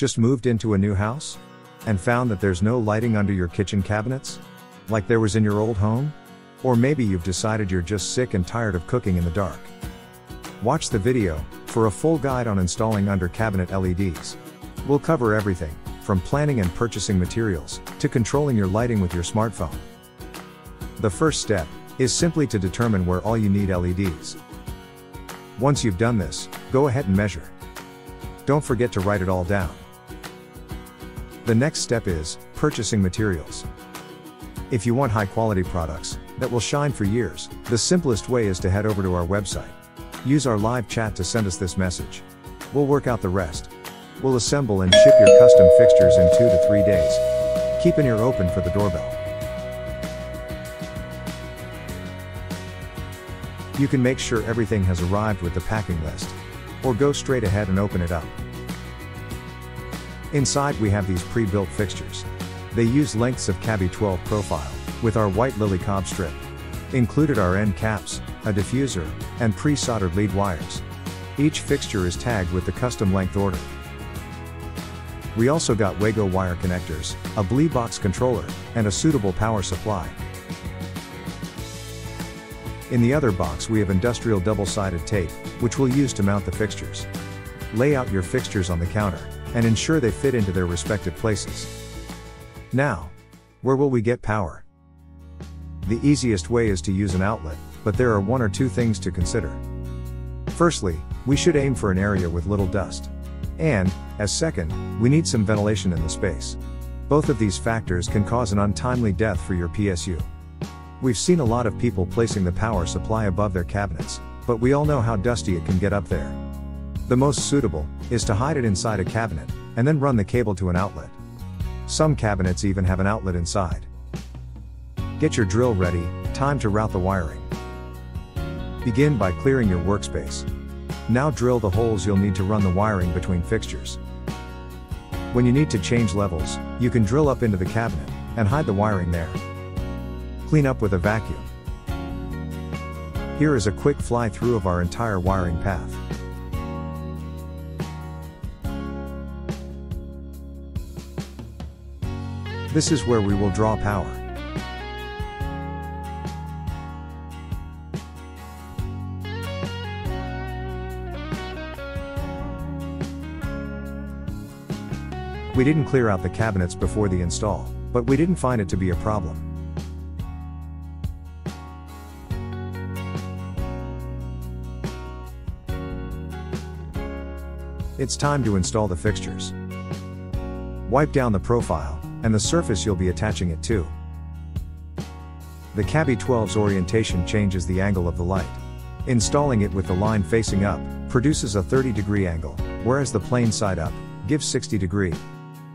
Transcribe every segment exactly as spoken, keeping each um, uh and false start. Just moved into a new house? And found that there's no lighting under your kitchen cabinets? Like there was in your old home? Or maybe you've decided you're just sick and tired of cooking in the dark. Watch the video for a full guide on installing under cabinet L E Ds. We'll cover everything from planning and purchasing materials to controlling your lighting with your smartphone. The first step is simply to determine where all you need L E Ds. Once you've done this, go ahead and measure. Don't forget to write it all down. The next step is purchasing materials. If you want high-quality products that will shine for years, the simplest way is to head over to our website. Use our live chat to send us this message. We'll work out the rest. We'll assemble and ship your custom fixtures in two to three days. Keep an ear open for the doorbell. You can make sure everything has arrived with the packing list, or go straight ahead and open it up. Inside we have these pre-built fixtures. They use lengths of C A B twelve profile, with our white lily cob strip. Included are end caps, a diffuser, and pre-soldered lead wires. Each fixture is tagged with the custom length order. We also got WAGO wire connectors, a Blebox controller, and a suitable power supply. In the other box we have industrial double-sided tape, which we'll use to mount the fixtures. Lay out your fixtures on the counter, and ensure they fit into their respective places. Now, where will we get power? The easiest way is to use an outlet, but there are one or two things to consider. Firstly, we should aim for an area with little dust. And, as second, we need some ventilation in the space. Both of these factors can cause an untimely death for your P S U. We've seen a lot of people placing the power supply above their cabinets, but we all know how dusty it can get up there. The most suitable is to hide it inside a cabinet, and then run the cable to an outlet. Some cabinets even have an outlet inside. Get your drill ready, time to route the wiring. Begin by clearing your workspace. Now drill the holes you'll need to run the wiring between fixtures. When you need to change levels, you can drill up into the cabinet, and hide the wiring there. Clean up with a vacuum. Here is a quick fly through of our entire wiring path. This is where we will draw power. We didn't clear out the cabinets before the install, but we didn't find it to be a problem. It's time to install the fixtures. Wipe down the profile, and the surface you'll be attaching it to. The C A B twelve's orientation changes the angle of the light. Installing it with the line facing up, produces a thirty degree angle, whereas the plain side up, gives sixty degree.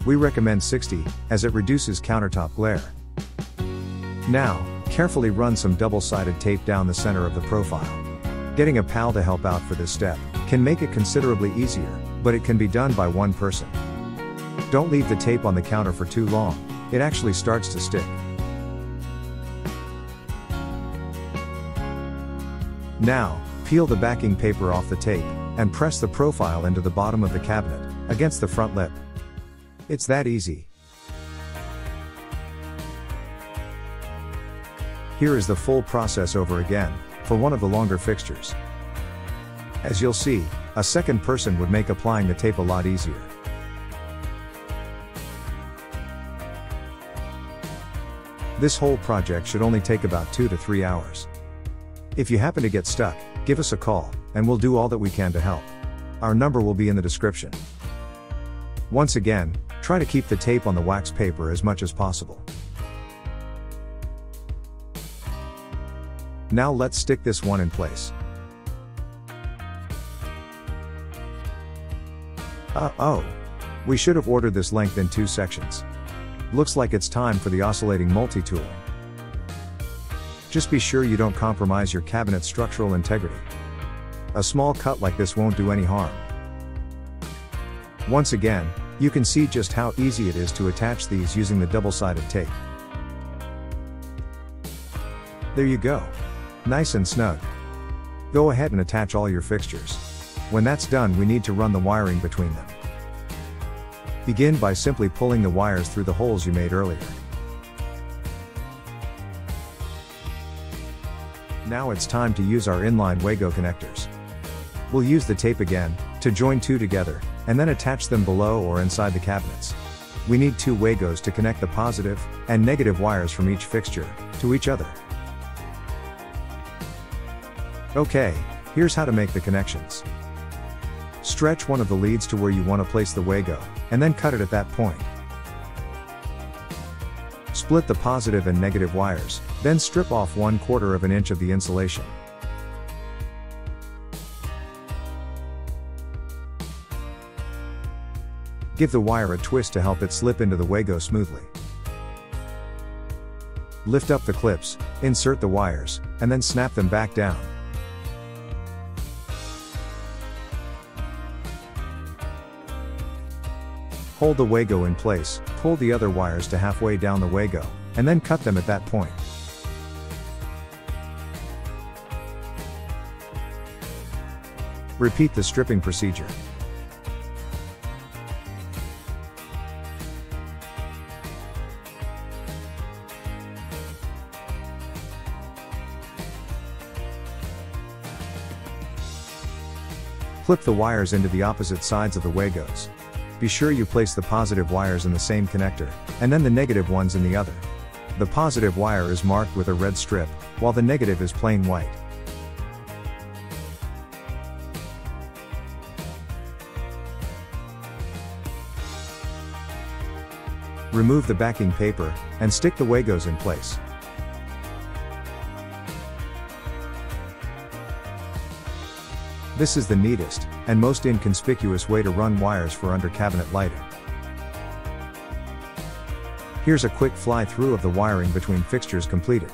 We recommend sixty, as it reduces countertop glare. Now, carefully run some double-sided tape down the center of the profile. Getting a pal to help out for this step, can make it considerably easier, but it can be done by one person. Don't leave the tape on the counter for too long, it actually starts to stick. Now, peel the backing paper off the tape, and press the profile into the bottom of the cabinet, against the front lip. It's that easy. Here is the full process over again, for one of the longer fixtures. As you'll see, a second person would make applying the tape a lot easier. This whole project should only take about two to three hours. If you happen to get stuck, give us a call, and we'll do all that we can to help. Our number will be in the description. Once again, try to keep the tape on the wax paper as much as possible. Now let's stick this one in place. Uh-oh! We should have ordered this length in two sections. Looks like it's time for the oscillating multi-tool. Just be sure you don't compromise your cabinet's structural integrity. A small cut like this won't do any harm. Once again, you can see just how easy it is to attach these using the double-sided tape. There you go! Nice and snug. Go ahead and attach all your fixtures. When that's done, we need to run the wiring between them. Begin by simply pulling the wires through the holes you made earlier. Now it's time to use our inline WAGO connectors. We'll use the tape again, to join two together, and then attach them below or inside the cabinets. We need two WAGOs to connect the positive and negative wires from each fixture to each other. Okay, here's how to make the connections. Stretch one of the leads to where you want to place the WAGO, and then cut it at that point. Split the positive and negative wires, then strip off one quarter of an inch of the insulation. Give the wire a twist to help it slip into the WAGO smoothly. Lift up the clips, insert the wires, and then snap them back down. Hold the WAGO in place, pull the other wires to halfway down the WAGO, and then cut them at that point. Repeat the stripping procedure. Clip the wires into the opposite sides of the WAGOs. Be sure you place the positive wires in the same connector, and then the negative ones in the other. The positive wire is marked with a red strip, while the negative is plain white. Remove the backing paper, and stick the WAGOs in place. This is the neatest and most inconspicuous way to run wires for under cabinet lighting. Here's a quick fly-through of the wiring between fixtures completed.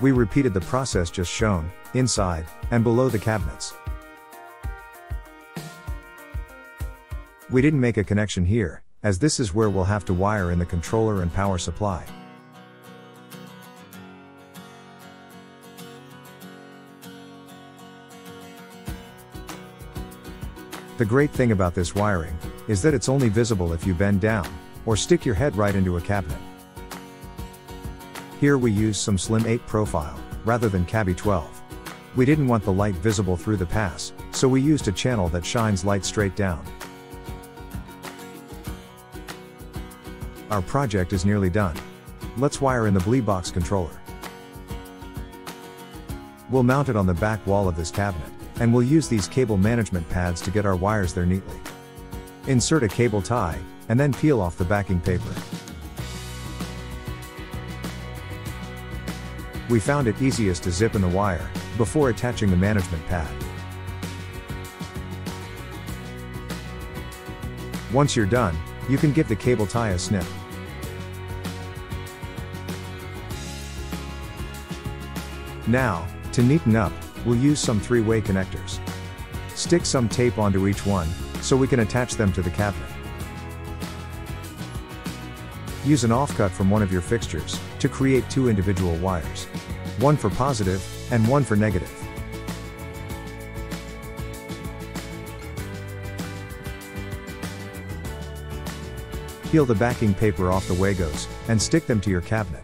We repeated the process just shown, inside and below the cabinets. We didn't make a connection here, as this is where we'll have to wire in the controller and power supply. The great thing about this wiring is that it's only visible if you bend down or stick your head right into a cabinet. Here we use some Slim eight profile rather than C A B twelve. We didn't want the light visible through the pass, so we used a channel that shines light straight down. Our project is nearly done. Let's wire in the Blebox controller. We'll mount it on the back wall of this cabinet, and we'll use these cable management pads to get our wires there neatly. Insert a cable tie, and then peel off the backing paper. We found it easiest to zip in the wire before attaching the management pad. Once you're done, you can give the cable tie a snip. Now, to neaten up, we'll use some three-way connectors. Stick some tape onto each one, so we can attach them to the cabinet. Use an offcut from one of your fixtures to create two individual wires. One for positive, and one for negative. Peel the backing paper off the WAGOs, and stick them to your cabinet.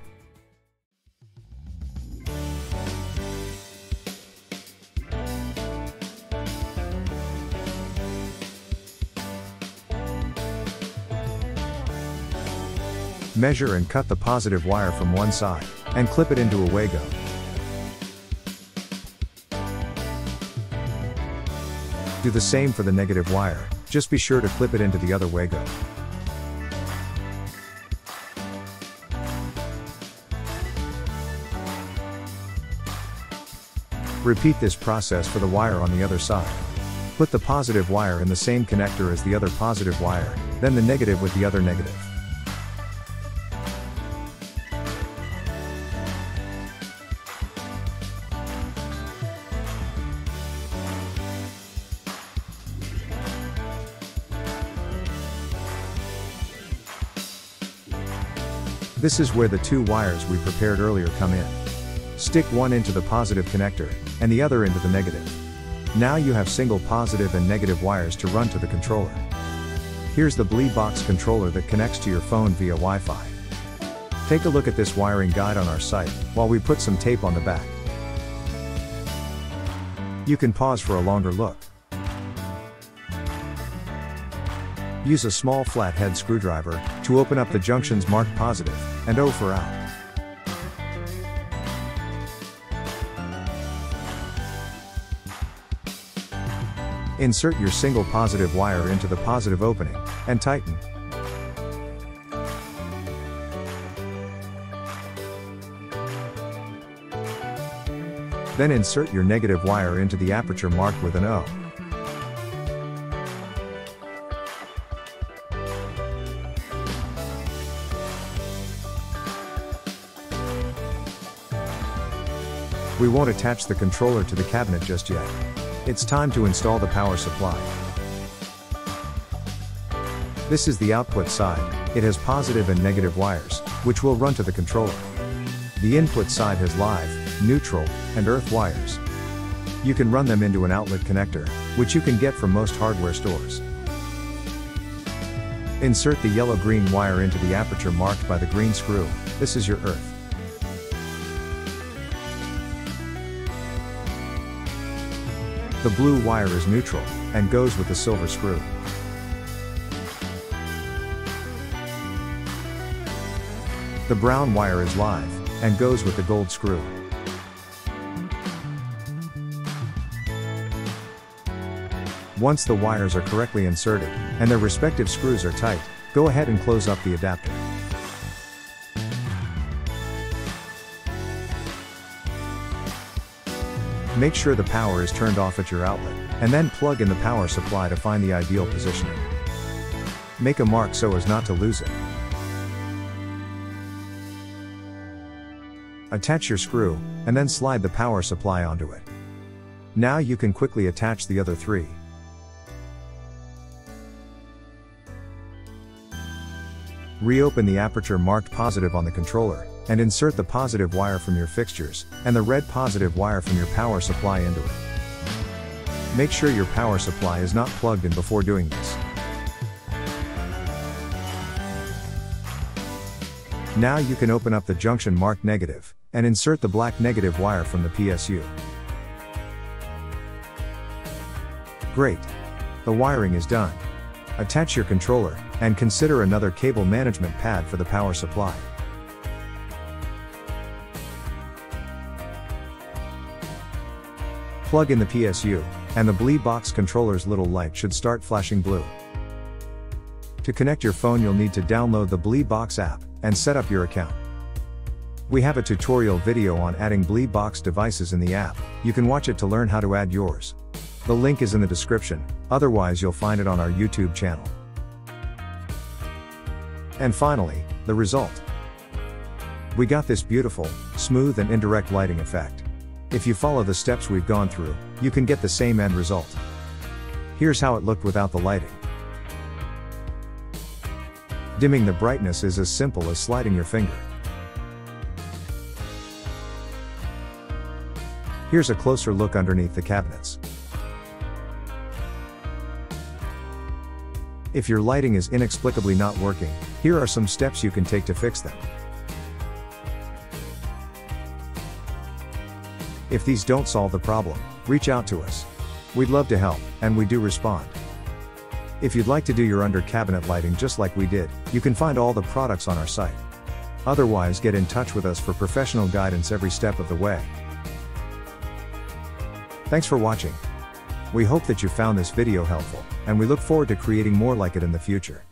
Measure and cut the positive wire from one side, and clip it into a WAGO. Do the same for the negative wire, just be sure to clip it into the other WAGO. Repeat this process for the wire on the other side. Put the positive wire in the same connector as the other positive wire, then the negative with the other negative. This is where the two wires we prepared earlier come in. Stick one into the positive connector, and the other into the negative. Now you have single positive and negative wires to run to the controller. Here's the Blebox controller that connects to your phone via Wi-Fi. Take a look at this wiring guide on our site, while we put some tape on the back. You can pause for a longer look. Use a small flathead screwdriver to open up the junctions marked positive and O for out. Insert your single positive wire into the positive opening and tighten. Then insert your negative wire into the aperture marked with an O. We won't attach the controller to the cabinet just yet. It's time to install the power supply. This is the output side. It has positive and negative wires, which will run to the controller. The input side has live, neutral, and earth wires. You can run them into an outlet connector, which you can get from most hardware stores. Insert the yellow-green wire into the aperture marked by the green screw. This is your earth. The blue wire is neutral, and goes with the silver screw. The brown wire is live, and goes with the gold screw. Once the wires are correctly inserted, and their respective screws are tight, go ahead and close up the adapter. Make sure the power is turned off at your outlet, and then plug in the power supply to find the ideal positioning. Make a mark so as not to lose it. Attach your screw, and then slide the power supply onto it. Now you can quickly attach the other three. Reopen the aperture marked positive on the controller, and insert the positive wire from your fixtures, and the red positive wire from your power supply into it. Make sure your power supply is not plugged in before doing this. Now you can open up the junction marked negative, and insert the black negative wire from the P S U. Great! The wiring is done. Attach your controller, and consider another cable management pad for the power supply. Plug in the P S U, and the Blebox controller's little light should start flashing blue. To connect your phone, you'll need to download the Blebox app, and set up your account. We have a tutorial video on adding Blebox devices in the app. You can watch it to learn how to add yours. The link is in the description, otherwise you'll find it on our YouTube channel. And finally, the result. We got this beautiful, smooth and indirect lighting effect. If you follow the steps we've gone through, you can get the same end result. Here's how it looked without the lighting. Dimming the brightness is as simple as sliding your finger. Here's a closer look underneath the cabinets. If your lighting is inexplicably not working, here are some steps you can take to fix them. If these don't solve the problem, reach out to us. We'd love to help, and we do respond. If you'd like to do your under cabinet lighting just like we did, you can find all the products on our site. Otherwise, get in touch with us for professional guidance every step of the way. Thanks for watching. We hope that you found this video helpful, and we look forward to creating more like it in the future.